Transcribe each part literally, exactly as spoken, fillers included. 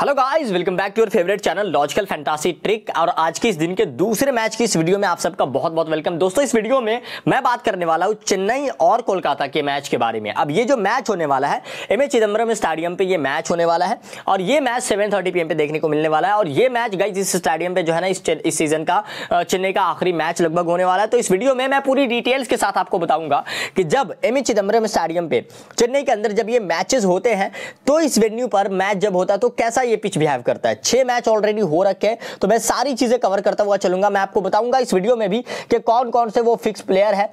Hello guys, welcome back to your favourite channel logical fantasy trick. और आज के इस दिन के दूसरे मैच की इस वीडियो में आप सबका बहुत बहुत वेलकम। दोस्तों, इस वीडियो में मैं बात करने वाला हूँ चेन्नई और कोलकाता के मैच के बारे में। अब ये जो मैच होने वाला है एमए चिदम्बरम स्टेडियम पे, ये मैच होने वाला है और ये match seven thirty p m पे देखने को मिलने वाला है। और ये मैच गाइज इस स्टेडियम पे जो है ना, इस सीजन का चेन्नई का आखिरी मैच लगभग होने वाला है। तो इस वीडियो में मैं पूरी डिटेल्स के साथ आपको बताऊंगा कि जब एमए चिदम्बरम स्टेडियम पे चेन्नई के अंदर जब ये मैचेस होते हैं तो इस वेन्यू पर मैच जब होता है तो कैसा ये पिच बिहेव करता है। छह मैच ऑलरेडी हो रखे हैं तो मैं सारी चीजें कवर करता हुआ चलूंगा। मैं आपको बताऊंगा इस वीडियो में भी कि कौन कौन से वो फिक्स प्लेयर है,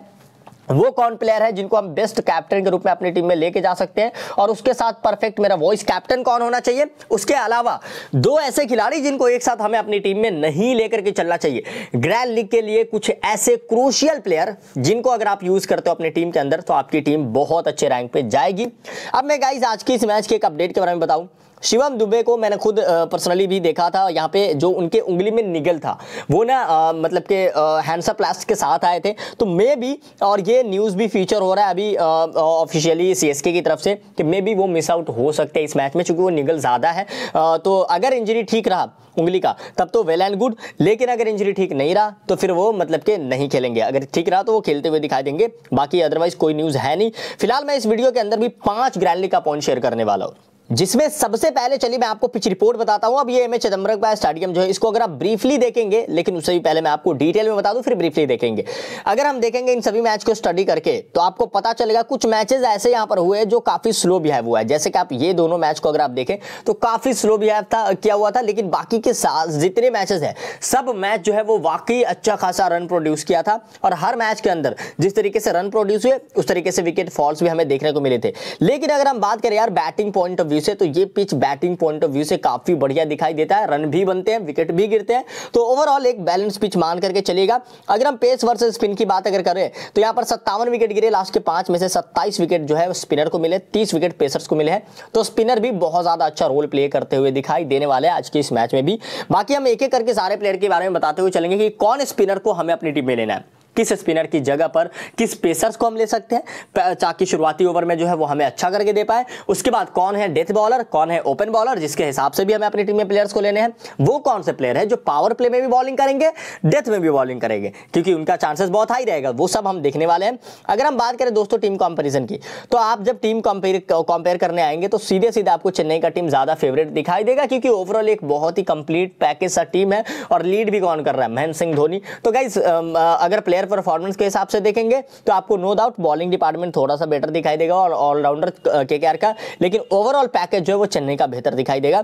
वो कौन प्लेयर है जिनको हम बेस्ट कैप्टन के रूप में अपनी टीम में लेके जा सकते हैं, और उसके साथ परफेक्ट मेरा वॉइस कैप्टन कौन होना चाहिए। उसके अलावा दो ऐसे खिलाड़ी जिनको एक साथ हमें अपनी टीम में नहीं लेकर के चलना चाहिए। ग्रैंड लीग के लिए कुछ ऐसे क्रूशियल प्लेयर जिनको अगर आप यूज करते हो अपनी टीम के अंदर तो आपकी टीम बहुत अच्छे रैंक पे जाएगी। अब मैं गाइज आज की इस मैच के एक अपडेट के बारे में बताऊं। शिवम दुबे को मैंने खुद पर्सनली भी देखा था। यहाँ पे जो उनके उंगली में निगल था वो ना आ, मतलब के हैंडसअप प्लास्ट के साथ आए थे। तो मे भी, और ये न्यूज़ भी फीचर हो रहा है अभी ऑफिशियली सीएसके की तरफ से कि मे भी वो मिस आउट हो सकते हैं इस मैच में, चूंकि वो निगल ज़्यादा है। आ, तो अगर इंजरी ठीक रहा उंगली का तब तो वेल एंड गुड, लेकिन अगर इंजरी ठीक नहीं रहा तो फिर वो मतलब के नहीं खेलेंगे। अगर ठीक रहा तो वो खेलते हुए दिखाई देंगे, बाकी अदरवाइज कोई न्यूज़ है नहीं। फिलहाल मैं इस वीडियो के अंदर भी पाँच ग्रैंड लीग का पॉइंट शेयर करने वाला हूँ, जिसमें सबसे पहले चलिए मैं आपको पिच रिपोर्ट बताता हूं। अब ये एमए चिदम्बरम का स्टेडियम जो है इसको अगर आप ब्रीफली देखेंगे, लेकिन उससे भी पहले मैं आपको डिटेल में बता दूं फिर ब्रीफली देखेंगे। अगर हम देखेंगे इन सभी मैच को स्टडी करके तो आपको पता चलेगा कुछ मैचेस ऐसे यहाँ पर हुए जो काफी स्लो बिहेव हुआ है। जैसे कि आप ये दोनों मैच को अगर आप देखें तो काफी स्लो बिहेव था किया हुआ था, लेकिन बाकी के जितने मैचेस है सब मैच जो है वो वाकई अच्छा खासा रन प्रोड्यूस किया था। और हर मैच के अंदर जिस तरीके से रन प्रोड्यूस हुए उस तरीके से विकेट फॉल्स भी हमें देखने को मिले थे। लेकिन अगर हम बात करें यार बैटिंग पॉइंट ऑफ व्यू से, तो ये pitch batting point of view से काफी बढ़िया दिखाई देता है। रन भी बनते हैं, विकेट भी गिरते हैं, तो ओवरऑल एक बैलेंस पिच मान करके चलेगा। अगर हम पेस वर्सेस स्पिन की बात अगर करें तो यहाँ पर सत्तावन विकेट गिरे लास्ट के पांच में से, सत्ताईस विकेट जो है स्पिनर को मिले, तीस विकेट पेसर्स को मिले हैं। तो स्पिनर भी बहुत ज्यादा अच्छा रोल प्ले करते हुए दिखाई देने वाले आज के इस मैच में भी। बाकी हम एक एक करके सारे प्लेयर के बारे में बताते हुए चलेंगे कि कौन स्पिनर को हमें अपनी टीम में लेना है, किस स्पिनर की जगह पर किस पेसर्स को हम ले सकते हैं ताकि शुरुआती ओवर में जो है वो हमें अच्छा करके दे पाए। उसके बाद कौन है डेथ बॉलर, कौन है ओपन बॉलर, जिसके हिसाब से भी हमें अपनी टीम में प्लेयर्स को लेने हैं। वो कौन से प्लेयर है जो पावर प्ले में भी बॉलिंग करेंगे, डेथ में भी बॉलिंग करेंगे, क्योंकि उनका चांसेस बहुत हाई रहेगा। वो सब हम देखने वाले हैं। अगर हम बात करें दोस्तों टीम कंपेरिजन की, तो आप जब टीम कंपेयर करने आएंगे तो सीधे सीधे आपको चेन्नई का टीम ज्यादा फेवरेट दिखाई देगा, क्योंकि ओवरऑल एक बहुत ही कंप्लीट पैकेज सा टीम है। और लीड भी कौन कर रहा है, महेंद्र सिंह धोनी। तो गाइज अगर प्लेयर परफॉर्मेंस के हिसाब से देखेंगे तो आपको नो डाउट बॉलिंग डिपार्टमेंट थोड़ा सा बेटर दिखाई देगा और ऑलराउंडर केकेआर का, लेकिन ओवरऑल पैकेज जो है वो चेन्नई का बेहतर दिखाई देगा।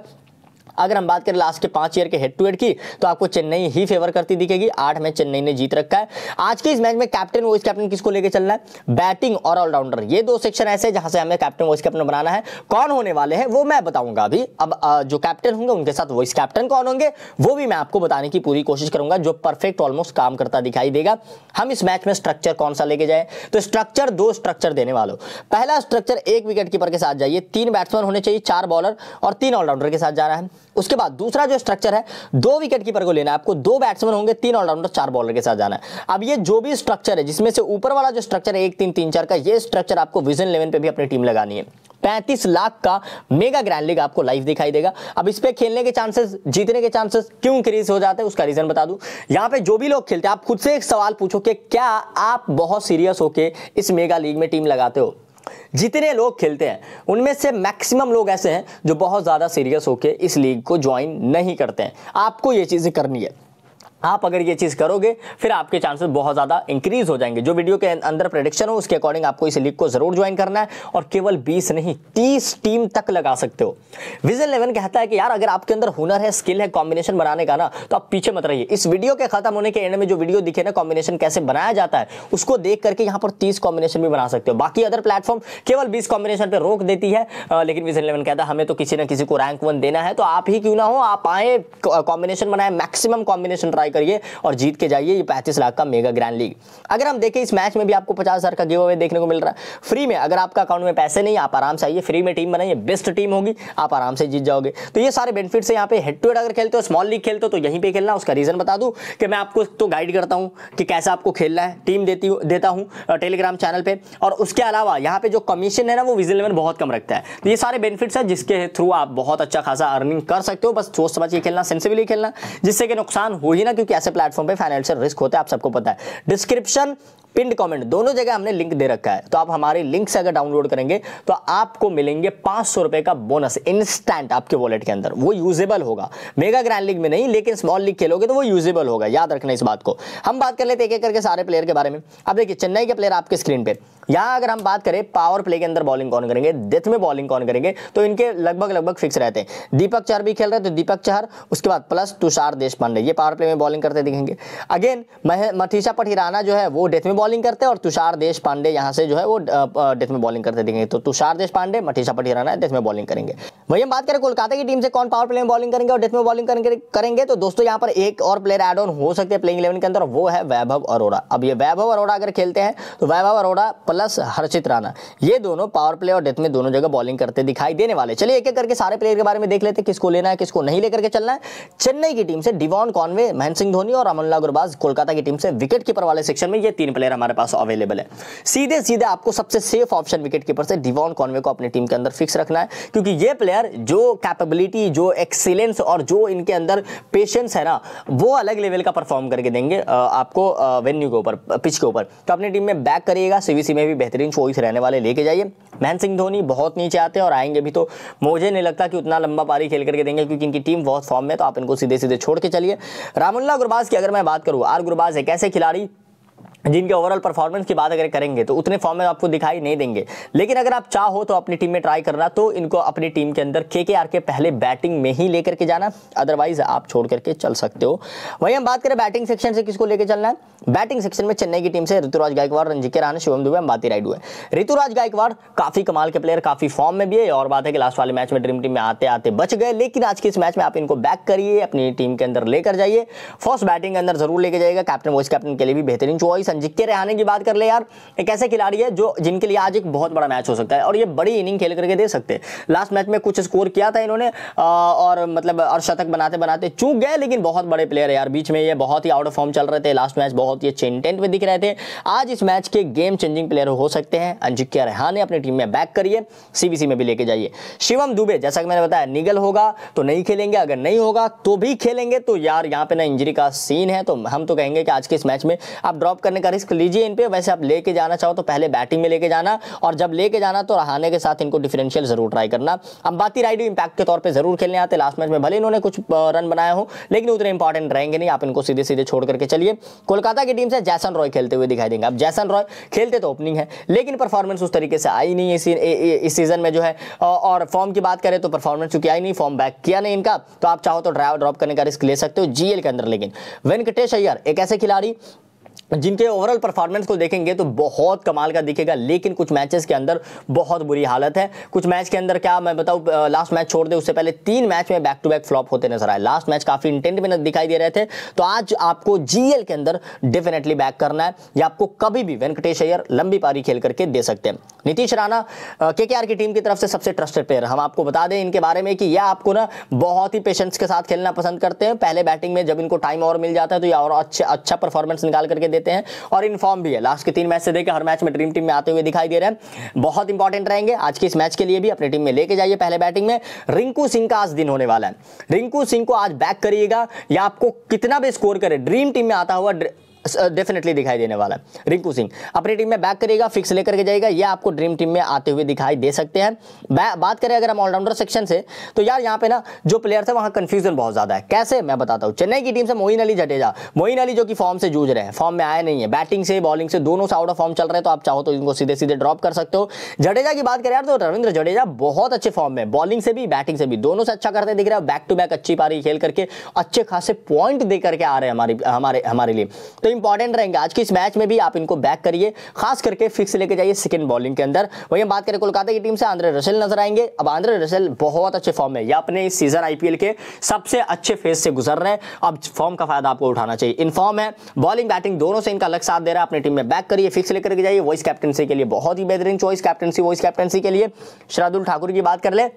अगर हम बात करें लास्ट के पांच ईयर के हेड टू हेड की तो आपको चेन्नई ही फेवर करती दिखेगी। आठ मैच चेन्नई ने जीत रखा है। आज के इस मैच में कैप्टन वॉइस कैप्टन किसको लेके चलना है, बैटिंग और ऑलराउंडर, ये दो सेक्शन ऐसे जहां से हमें कैप्टन वॉइस कैप्टन बनाना है। कौन होने वाले हैं वो मैं बताऊंगा अभी। अब जो कैप्टन होंगे उनके साथ वॉइस कैप्टन कौन होंगे वो भी मैं आपको बताने की पूरी कोशिश करूंगा, जो परफेक्ट ऑलमोस्ट काम करता दिखाई देगा। हम इस मैच में स्ट्रक्चर कौन सा लेके जाए, तो स्ट्रक्चर दो स्ट्रक्चर देने वालों। पहला स्ट्रक्चर एक विकेट कीपर के साथ जाइए, तीन बैट्समैन होने चाहिए, चार बॉलर और तीन ऑलराउंडर के साथ जाना है। उसके बाद दूसरा जो स्ट्रक्चर है दो विकेट कीपर को लेना है, आपको दो बैट्समैन होंगे, तीन ऑलराउंडर, चार बॉलर के साथ जाना है। अब ये जो भी स्ट्रक्चर है जिसमें से ऊपर वाला जो स्ट्रक्चर है एक तीन तीन चार का, ये स्ट्रक्चर आपको विजन इलेवन पे भी अपनी टीम लगानी है। पैंतीस लाख का मेगा ग्रैंड लीग आपको लाइव दिखाई देगा। अब इस पे खेलने के चांसेस, जीतने के चांसेस क्यों इंक्रीज हो जाते हैं उसका रीजन बता दूं। यहाँ पे जो भी लोग खेलते हैं आप खुद से एक सवाल पूछो कि क्या आप बहुत सीरियस होकर इस मेगा लीग में टीम लगाते हो। जितने लोग खेलते हैं उनमें से मैक्सिमम लोग ऐसे हैं जो बहुत ज्यादा सीरियस होके इस लीग को ज्वाइन नहीं करते हैं। आपको ये चीजें करनी है। आप अगर ये चीज़ करोगे फिर आपके चांसेस बहुत ज़्यादा इंक्रीज हो जाएंगे। जो वीडियो के अंदर प्रेडिक्शन हो उसके अकॉर्डिंग आपको इस लीग को जरूर ज्वाइन करना है, और केवल बीस नहीं तीस टीम तक लगा सकते हो। विजन इलेवन कहता है कि यार अगर आपके अंदर हुनर है, स्किल है कॉम्बिनेशन बनाने का ना, तो आप पीछे मत रहिए। इस वीडियो के खत्म होने के एंड में जो वीडियो दिखे ना कॉम्बिनेशन कैसे बनाया जाता है उसको देख करके यहाँ पर तीस कॉम्बिनेशन भी बना सकते हो। बाकी अदर प्लेटफॉर्म केवल बीस कॉम्बिनेशन पर रोक देती है, लेकिन विजन इलेवन कहता है हमें तो किसी ना किसी को रैंक वन देना है, तो आप ही क्यों ना हो, आप आए कॉम्बिनेशन बनाए, मैक्सिमम कॉम्बिनेशन ट्राई करिए और जीत के जाइए ये पैंतीस लाख का मेगा ग्रैंड लीग। अगर हम देखें इस मैच में भी आपको पचास हज़ार का गिव अवे देखने को मिल रहा है फ्री में। अगर आपका अकाउंट में पैसे नहीं, आप आराम से आइए, फ्री में टीम बनाइए, बेस्ट टीम होगी, आप आराम से जीत जाओगे। तो ये सारे बेनिफिट्स हैं। यहाँ पे हेड टू हेड अगर खेलते हो, स्मॉल लीग खेलते हो तो यहीं पे खेलना। उसका रीज़न बता दूं कि मैं आपको तो गाइड करता हूँ कि कैसे आपको खेलना है, टीम देती हूँ देता हूँ टेलीग्राम चैनल पे। और उसके अलावा यहाँ पे जो कमीशन है ना वो विजन इलेवन बहुत कम रखता है। तो ये सारे बेनिफिट्स हैं जिसके थ्रू आप बहुत अच्छा खासा अर्निंग कर सकते हो। बस सोच समझ के खेलना, सेंसिबली खेलना, जिससे कि नुकसान हो ही ना, क्योंकि ऐसे प्लेटफॉर्म पर फाइनेंशियल रिस्क होता है, आप सबको पता है। डिस्क्रिप्शन, पिन कमेंट दोनों जगह हमने लिंक दे रखा है, तो आप हमारे लिंक से अगर डाउनलोड करेंगे तो आपको मिलेंगे पाँच सौ रुपये का बोनस इंस्टेंट आपके वॉलेट के अंदर। वो यूजेबल होगा, मेगा ग्रैंड लीग में नहीं, लेकिन स्मॉल लीग खेलोगे तो वो यूजेबल होगा, याद रखना इस बात को। हम बात कर लेते एक एक करके सारे प्लेयर के बारे में। अब देखिए चेन्नई के प्लेयर आपके स्क्रीन पे। यहाँ अगर हम बात करें पावर प्ले के अंदर बॉलिंग कौन करेंगे, डेथ में बॉलिंग कौन करेंगे, तो इनके लगभग लगभग फिक्स रहते हैं। दीपक चहर भी खेल रहे थे, तो दीपक चहर, उसके बाद प्लस तुषार देशपांडे, ये पावर प्ले में बॉलिंग करते दिखेंगे। अगेन मथीशा पथिराना जो है वो डेथ में बॉलिंग करते हैं और तुषार देशपांडे यहाँ से जो है वो डेथ में बॉलिंग करते दिखेंगे। तो तुषार देशपांडे, मथीशा पथिराना डेथ में बॉलिंग करेंगे। वही हम बात करें कोलकाता की टीम से कौन पावर प्ले में बॉलिंग करेंगे और डेथ में बॉलिंग करेंगे, तो दोस्तों यहाँ पर एक और प्लेयर एड ऑन हो सकते हैं प्लेइंग इलेवन के अंदर, वो है वैभव अरोड़ा। अब ये वैभव अरोड़ा अगर खेलते हैं तो वैभव अरोड़ा प्लस हर्षित राणा, ये दोनों पावर प्ले और डेथ में दोनों जगह बॉलिंग करते दिखाई देने वाले। चलिए एक एक करके सारे प्लेयर के बारे में देख लेते हैं, किसको लेना है किसको नहीं लेकर के चलना है। चेन्नई की टीम से डेवॉन कॉनवे, महेंद्र सिंह धोनी और अमन लागुरबाज। कोलकाता की टीम से विकेट कीपर वाले सेक्शन में ये तीन प्लेयर हमारे पास अवेलेबल है। सीधे सीधे आपको सबसे सेफ ऑप्शन विकेट कीपर से डेवॉन कॉनवे को अपनी टीम के अंदर फिक्स रखना है, क्योंकि ये प्लेयर जो कैपेबिलिटी, जो एक्सीलेंस और जो इनके अंदर पेशेंस है ना, वो अलग लेवल का परफॉर्म करके देंगे आपको वेन्यू के ऊपर, पिच के ऊपर। तो अपनी टीम में बैक करिएगा, सीवीसी में भी बेहतरीन चॉइस रहने वाले, लेके जाइए। महेंद्र सिंह धोनी बहुत नीचे आते हैं और आएंगे भी तो मुझे नहीं लगता कि उतना लंबा पारी खेल करके देंगे, क्योंकि इनकी टीम बहुत फॉर्म में है, तो आप इनको सीधे सीधे छोड़ के चलिए। रामुल्ला गुरबाज की अगर मैं बात करूँ, आर गुरबाज एक ऐसे खिलाड़ी जिनके ओवरऑल परफॉर्मेंस की बात अगर करेंगे तो उतने फॉर्म में आपको दिखाई नहीं देंगे, लेकिन अगर आप चाहो तो अपनी टीम में ट्राई करना, तो इनको अपनी टीम के अंदर केकेआर के पहले बैटिंग में ही लेकर के जाना, अदरवाइज आप छोड़ करके चल सकते हो। वहीं हम बात करें बैटिंग सेक्शन से किसको लेकर चलना है। बैटिंग सेक्शन में चेन्नई की टीम से ऋतुराज गायकवाड़, अजिंक्य रहाणे, शिवम दुबे, माती राइडू है। ऋतुराज गायकवाड़ काफी कमाल के प्लेयर, काफी फॉर्म में भी है, और बात है कि लास्ट वाले मैच में ड्रीम टीम में आते आते बच गए, लेकिन आज के इस मैच में आप इनको बैक करिए, अपनी टीम के अंदर लेकर जाइए। फर्स्ट बैटिंग के अंदर जरूर लेकर जाएगा, कैप्टन वाइस कैप्टन के लिए भी बेहतरीन चॉइस। अजिंक्य रहाणे की बात कर ले यार, एक ऐसे खिलाड़ी है जो जिनके लिए आज एक बहुत बड़ा मैच हो सकता है और ये बड़ी इनिंग खेल करके दे सकते हैं। लास्ट मैच में कुछ स्कोर किया था इन्होंने और मतलब और शतक बनाते बनाते चूक गए, लेकिन बहुत बड़े प्लेयर है यार। बीच में ये बहुत ही आउट ऑफ फॉर्म चल रहे थे, लास्ट मैच बहुत ही अच्छे इंटेंट में दिख रहे थे, आज इस मैच के गेम चेंजिंग प्लेयर हो सकते हैं। अजिंक्य रहाणे अपनी टीम में बैक करिए, सीबीसी में भी लेके जाइए। शिवम दुबे, जैसा कि मैंने बताया, निगल होगा तो नहीं खेलेंगे, अगर नहीं होगा तो भी खेलेंगे। तो यार यहाँ पे ना इंजरी का सीन है, तो हम तो कहेंगे कि आज के इस मैच में आप ड्रॉप करने का रिस्क लीजिए इन पे। वैसे आप लेके जाना चाहो तो पहले बैटिंग में लेके जाना, और जब लेके जाना तो रहाणे के साथ इनको डिफरेंशियल जरूर ट्राई करना। अब बाती राइडू इंपैक्ट के तौर पे जरूर खेलने आते, लास्ट मैच में भले इन्होंने कुछ रन बनाया हो लेकिन उतने इंपॉर्टेंट रहेंगे नहीं, आप इनको सीधे सीधे छोड़ करके चलिए। कोलकाता की टीम से जैसन रॉय खेलते हुए दिखाई देंगे। अब जैसन रॉय खेलते तो ओपनिंग है, लेकिन परफॉर्मेंस उस तरीके से आई नहीं है इस सीजन में जो है, और फॉर्म की बात करें तो परफॉर्मेंस चूंकि आई नहीं, फॉर्म बैक किया नहीं इनका, तो आप चाहो तो ड्राइव ड्रॉप करने का रिस्क ले सकते हो जीएल के अंदर। लेकिन वेंकटेश अय्यर एक ऐसे खिलाड़ी जिनके ओवरऑल परफॉर्मेंस को देखेंगे तो बहुत कमाल का दिखेगा, लेकिन कुछ मैचेस के अंदर बहुत बुरी हालत है। कुछ मैच के अंदर क्या मैं बताऊँ, लास्ट मैच छोड़ दे उससे पहले तीन मैच में बैक टू बैक फ्लॉप होते नजर आए। लास्ट मैच काफ़ी इंटेंट में दिखाई दे रहे थे, तो आज आपको जीएल के अंदर डेफिनेटली बैक करना है, या आपको कभी भी वेंकटेश अय्यर लंबी पारी खेल करके दे सकते हैं। नीतीश राणा केकेआर की टीम की तरफ से सबसे ट्रस्टेड प्लेयर, हम आपको बता दें इनके बारे में कि यह आपको ना बहुत ही पेशेंस के साथ खेलना पसंद करते हैं। पहले बैटिंग में जब इनको टाइम और मिल जाता है तो ये और अच्छे अच्छा परफॉर्मेंस निकाल करके देते हैं, और इन फॉर्म भी है। लास्ट के तीन मैच से देखकर हर मैच में ड्रीम टीम में आते हुए दिखाई दे रहे हैं, बहुत इंपॉर्टेंट रहेंगे आज के इस मैच के लिए भी। अपनी टीम में लेके जाइए पहले बैटिंग में। रिंकू सिंह का आज दिन होने वाला है, रिंकू सिंह को आज बैक करिएगा, या आपको कितना भी स्कोर करे ड्रीम टीम में आता हुआ ड्र... डेफिनेटली दिखाई देने वाला है। रिंकू सिंह अपनी टीम में बैक करेगा, फिक्स लेकर के जाएगा, यह आपको ड्रीम टीम में आते हुए दिखाई दे सकते हैं। बात करें अगर हम ऑलराउंडर सेक्शन से, तो यार यहाँ पे ना जो प्लेयर थे वहाँ कंफ्यूजन बहुत ज्यादा है। कैसे, मैं बताता हूँ। चेन्नई की टीम से मोइन अली जडेजा, मोइन अली जो कि फॉर्म से जूझ रहे हैं, फॉर्म में आए नहीं है, बैटिंग से बॉलिंग से दोनों से आउट ऑफ फॉर्म चल रहे हैं, तो आप चाहो तो इनको सीधे सीधे ड्रॉप कर सकते हो। जडेजा की बात करें यार, तो रविंद्र जडेजा बहुत अच्छे फॉर्म में, बॉलिंग से भी बैटिंग से भी दोनों से अच्छा करते दिख रहा है। बैक टू बैक अच्छी पारी खेल करके अच्छे खासे पॉइंट दे करके आ रहे हैं हमारे हमारे लिए, तो इंपॉर्टेंट रहेंगे आज के इस मैच में भी। आप इनको बैक करिए, खास करके फिक्स लेके जाइए सेकंड बॉलिंग के अंदर। वहीं हम बात करें कोलकाता की टीम से, आंद्रे रसेल नजर आएंगे। अब आंद्रे रसेल बहुत अच्छे फॉर्म में, या अपने इस सीजन आईपीएल के सबसे अच्छे फेज से गुजर रहे हैं। अब फॉर्म का फायदा आपको उठाना चाहिए, इन फॉर्म है, बॉलिंग बैटिंग दोनों से इनका अलग साथ दे रहा है। अपनी टीम में बैक करिए, फिक्स लेकर के जाइए। वॉइस कैप्टनसी के लिए बहुत ही बेहतरीन चॉइस, कैप्टनसी वॉइस कैप्टनसी के लिए। शार्दुल ठाकुर की बात कर ले,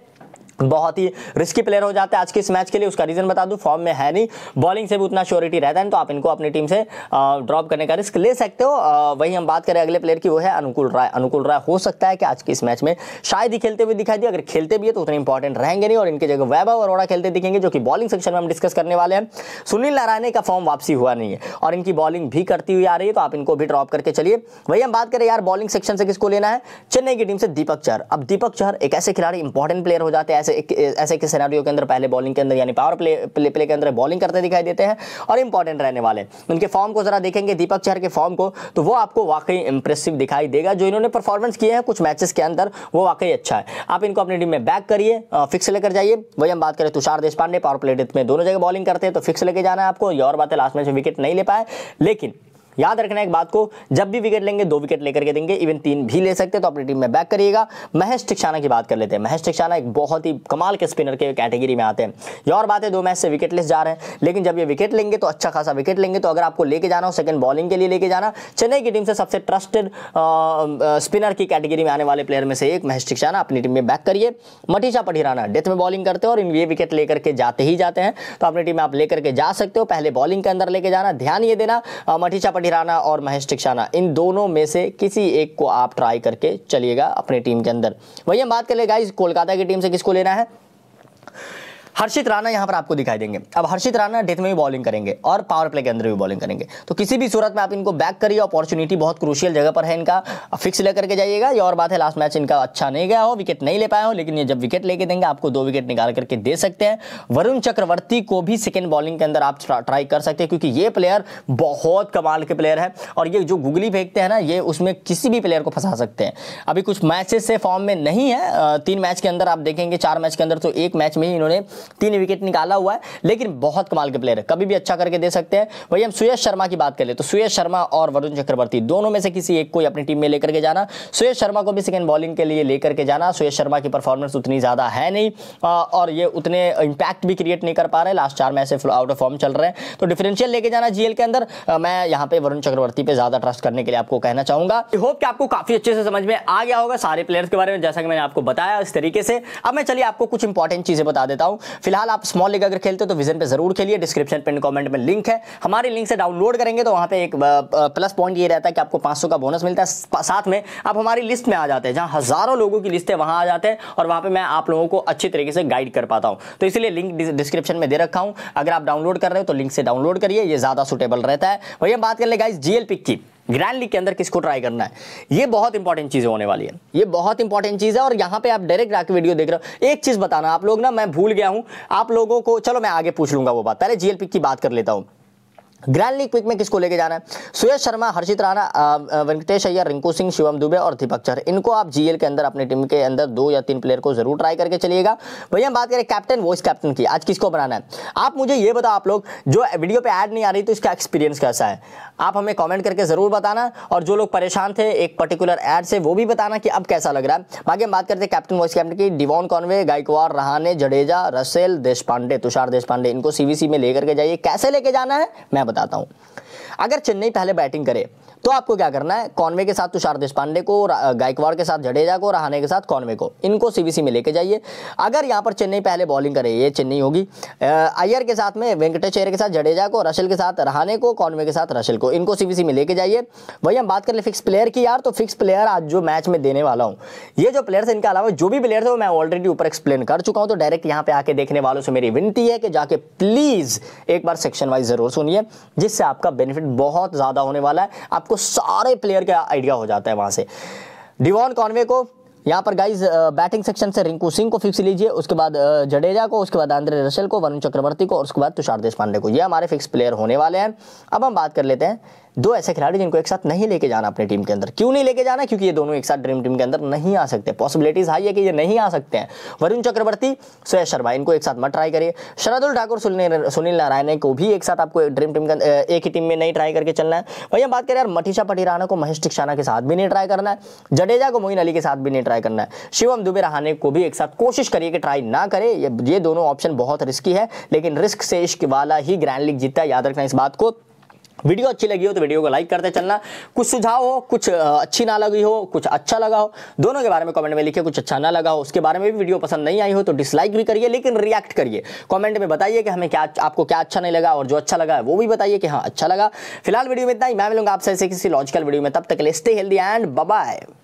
बहुत ही रिस्की प्लेयर हो जाता है आज के इस मैच के लिए। उसका रीजन बता दूं, फॉर्म में है नहीं, बॉलिंग से भी उतना श्योरिटी रहता है, तो आप इनको अपनी टीम से ड्रॉप करने का रिस्क ले सकते हो। वहीं हम बात करें अगले प्लेयर की, वो है अनुकूल राय। अनुकूल राय हो सकता है कि आज के इस मैच में शायद ही खेलते हुए दिखाई दिए, अगर खेलते भी है तो उतने इंपॉर्टेंट रहेंगे नहीं, और इनके जगह वैभव अरोड़ा खेलते दिखेंगे, जो कि बॉलिंग सेक्शन में हम डिस्कस करने वाले हैं। सुनील नारायण का फॉर्म वापसी हुआ नहीं है और इनकी बॉलिंग भी करती हुई आ रही है, तो आप इनको भी ड्रॉप करके चलिए। वही हम बात करें यार बॉलिंग सेक्शन से किसको लेना है, चेन्नई की टीम से दीपक चहर। अब दीपक चहर एक ऐसे खिलाड़ी, इंपॉर्टेंट प्लेयर हो जाते हैं ऐसे के सिनेरियो के अंदर, पहले बॉलिंग के अंदर यानी पावर प्ले प्ले प्ले के अंदर बॉलिंग करते दिखाई देते हैं और इंपॉर्टेंट रहने वाले। उनके फॉर्म को जरा देखेंगे, दीपक चहर के फॉर्म को, तो वो आपको वाकई इंप्रेसिव दिखाई देगा। जो इन्होंने परफॉर्मेंस किए हैं कुछ मैचेस के अंदर, वो वाकई अच्छा है। आप इनको अपनी टीम में बैक करिए, फिक्स लेकर जाइए। वही हम बात करें Tushar Deshpande, power play death में दोनों जगह बॉलिंग करते हैं, तो फिक्स लेके जाना है आपको। ये और बात है, लास्ट मैच में विकेट नहीं ले पाए, लेकिन याद रखना एक बात को, जब भी विकेट लेंगे दो विकेट लेकर के देंगे, इवन तीन भी ले सकते हैं, तो अपनी टीम में बैक करिएगा। महेश थीक्षाना की बात कर लेते हैं। महेश थीक्षाना एक बहुत ही कमाल के स्पिनर के कैटेगरी में आते हैं। ये और बात है, दो मैच से विकेटलेस जा रहे हैं, लेकिन जब ये विकेट लेंगे तो अच्छा खासा विकेट लेंगे। तो अगर आपको लेके जाना हो सेकंड बॉलिंग के लिए लेके जाना, चेन्नई की टीम से सबसे ट्रस्टेड स्पिनर की कैटेगरी में आने वाले प्लेयर में से एक महेश थीक्षाना, अपनी टीम में बैक करिए। मथीशा पथिराना डेथ में बॉलिंग करते हैं और ये विकेट लेकर के जाते ही जाते हैं, तो अपनी टीम में आप लेकर के जा सकते हो। पहले बॉलिंग के अंदर लेके जाना, ध्यान ये देना, मथीशा पथिराना और महेश थीक्षाना इन दोनों में से किसी एक को आप ट्राई करके चलिएगा अपनी टीम के अंदर। वही हम बात कर ले गाइस, कोलकाता की टीम से किसको लेना है, हर्षित राणा यहाँ पर आपको दिखाई देंगे। अब हर्षित राणा डेथ में भी बॉलिंग करेंगे और पावर प्ले के अंदर भी बॉलिंग करेंगे, तो किसी भी सूरत में आप इनको बैक करिए। अपॉर्चुनिटी बहुत क्रूशियल जगह पर है इनका, फिक्स लेकर के जाइएगा। ये और बात है, लास्ट मैच इनका अच्छा नहीं गया हो, विकेट नहीं ले पाए हो, लेकिन ये जब विकेट लेके देंगे आपको दो विकेट निकाल करके दे सकते हैं। वरुण चक्रवर्ती को भी सेकेंड बॉलिंग के अंदर आप ट्राई कर सकते हैं, क्योंकि ये प्लेयर बहुत कमाल के प्लेयर है, और ये जो गुगली फेंकते हैं ना, ये उसमें किसी भी प्लेयर को फंसा सकते हैं। अभी कुछ मैचेस से फॉर्म में नहीं है, तीन मैच के अंदर आप देखेंगे, चार मैच के अंदर, तो एक मैच में ही इन्होंने तीन विकेट निकाला हुआ है, लेकिन बहुत कमाल के प्लेयर है, कभी भी अच्छा करके दे सकते हैं। वही हम सुयश शर्मा की बात कर ले, तो सुयश शर्मा और वरुण चक्रवर्ती दोनों में से किसी एक को अपनी टीम में लेकर के जाना। सुयश शर्मा को भी सेकंड बॉलिंग के लिए लेकर के जाना। सुयश शर्मा की परफॉर्मेंस उतनी ज्यादा है नहीं, और ये उतने इंपैक्ट भी क्रिएट नहीं कर पा रहे, लास्ट चार मैच से आउट ऑफ फॉर्म चल रहे हैं, तो डिफरेंशियल लेके जाना जीएल के अंदर। मैं यहाँ पे वरुण चक्रवर्ती पे ज्यादा ट्रस्ट करने के लिए आपको कहना चाहूंगा। होप कि आपको काफी अच्छे से समझ में आ गया होगा सारे प्लेयर्स के बारे में, जैसा कि मैंने आपको बताया इस तरीके से। अब मैं चलिए आपको कुछ इंपॉर्टेंट चीजें बता देता हूँ। फिलहाल आप स्मॉल लीग अगर खेलते हो तो विजन पे जरूर खेलिए, डिस्क्रिप्शन पे कमेंट में लिंक है, हमारे लिंक से डाउनलोड करेंगे तो वहां पे एक प्लस पॉइंट ये रहता है कि आपको पाँच सौ का बोनस मिलता है, साथ में आप हमारी लिस्ट में आ जाते हैं, जहां हजारों लोगों की लिस्ट है, वहां आ जाते हैं, और वहां पे मैं आप लोगों को अच्छी तरीके से गाइड कर पाता हूं। तो इसलिए लिंक डिस्क्रिप्शन में दे रखा हूं, अगर आप डाउनलोड कर रहे हो तो लिंक से डाउनलोड करिए, ये ज्यादा सुटेबल रहता है। वही हम बात कर ले गाइस जीएल पिक की, ग्रैंड लीग के अंदर किसको ट्राई करना है, ये बहुत इंपॉर्टेंट चीज होने वाली है, ये बहुत इंपॉर्टेंट चीज है। और यहाँ पे आप डायरेक्ट आके वीडियो देख रहे हो, एक चीज बताना आप लोग ना, मैं भूल गया हूं आप लोगों को, चलो मैं आगे पूछ लूंगा वो बात, पहले जीएल पिक की बात कर लेता हूं। ग्रैंड लीग पिक में किसको लेके जाना है, सुयश शर्मा, हर्षित राणा, वेंकटेश अय्यर, रिंकू सिंह, शिवम दुबे और दीपक चहर, इनको आप जीएल के अंदर अपनी टीम के अंदर दो या तीन प्लेयर को जरूर ट्राई करके चलिएगा। भैया हम बात करें कैप्टन वॉइस कैप्टन की, आज किसको बनाना है आप मुझे ये बताओ। आप लोग जो वीडियो पे ऐड नहीं आ रही तो इसका एक्सपीरियंस कैसा है, आप हमें कॉमेंट करके जरूर बताना, और जो लोग परेशान थे एक पर्टिकुलर ऐड से वो भी बताना कि अब कैसा लग रहा है। बाकी हम बात करते हैं कैप्टन वॉइस कैप्टन की, Devon Conway, Gaikwad, Rahane, Jadeja, Russell, Deshpande, Tushar Deshpande, इनको सीवीसी में लेकर के जाइए। कैसे लेके जाना है मैं बताता हूं। अगर चेन्नई पहले बैटिंग करे तो आपको क्या करना है, कॉनवे के साथ तुषार देशपांडे को, गायकवाड़ के साथ जडेजा को, रहाणे के साथ कॉनवे को, इनको सीबीसी में लेके जाइए। अगर यहाँ पर चेन्नई पहले बॉलिंग करे, ये चेन्नई होगी, अय्यर के साथ में, वेंकटेश अय्यर के साथ जडेजा को, रसेल के साथ रहाणे को, कॉनवे के साथ रसेल को, इनको सीबीसी में लेके जाइए। वही हम बात कर ले फिक्स प्लेयर की यार, तो फिक्स प्लेयर आज जो मैच में देने वाला हूँ, ये जो प्लेयर्स इनके अलावा जो भी प्लेयर्स है मैं ऑलरेडी ऊपर एक्सप्लेन कर चुका हूँ, तो डायरेक्ट यहाँ पे आके देखने वालों से मेरी विनती है कि जाके प्लीज एक बार सेक्शन वाइज जरूर सुनिए, जिससे आपका बेनिफिट बहुत ज्यादा होने वाला है, आपको सारे प्लेयर का आइडिया हो जाता है वहां से। डेवॉन कॉनवे को यहाँ पर गाइज बैटिंग सेक्शन से रिंकू सिंह को फिक्स लीजिए, उसके बाद जडेजा को, उसके बाद आंद्रे रसेल को, वरुण चक्रवर्ती को, और उसके बाद तुषार देशपांडे को, ये हमारे फिक्स प्लेयर होने वाले हैं। अब हम बात कर लेते हैं दो ऐसे खिलाड़ी जिनको एक साथ नहीं लेके जाना अपनी टीम के अंदर। क्यों नहीं लेके जाना? क्योंकि ये दोनों एक साथ ड्रीम टीम के अंदर नहीं आ सकते। पॉसिबिलिटीज हाई है कि ये नहीं आ सकते हैं। वरुण चक्रवर्ती, सुयश शर्मा, इनको एक साथ मत ट्राई करिए। शार्दुल ठाकुर, सुनील नारायण को भी एक साथ आपको ड्रीम टीम के एक ही टीम में नहीं ट्राई करके चलना है। वही हम बात करें यार, मथीशा पथिराना को महेश थीक्षाना के साथ भी नहीं ट्राई करना है, जडेजा को मोइन अली के साथ भी नहीं ट्राई करना है, शिवम दुबे रहाणे को भी एक साथ कोशिश करिए कि ट्राई ना करे। ये दोनों ऑप्शन बहुत रिस्की है, लेकिन रिस्क से इश्क वाला ही ग्रैंड लीग जीतता है, याद रखना इस बात को। वीडियो अच्छी लगी हो तो वीडियो को लाइक करते चलना। कुछ सुझाव हो, कुछ अच्छी ना लगी हो, कुछ अच्छा लगा हो, दोनों के बारे में कमेंट में लिखिए। कुछ अच्छा ना लगा हो उसके बारे में भी, वीडियो पसंद नहीं आई हो तो डिसलाइक भी करिए, लेकिन रिएक्ट करिए। कमेंट में बताइए कि हमें क्या, आपको क्या अच्छा नहीं लगा, और जो अच्छा लगा है वो भी बताइए कि हाँ अच्छा लगा। फिलहाल वीडियो में इतना ही, मैं मिलूंगा आपसे ऐसे किसी लॉजिकल वीडियो में। तब तक के लिए stay healthy and bye bye.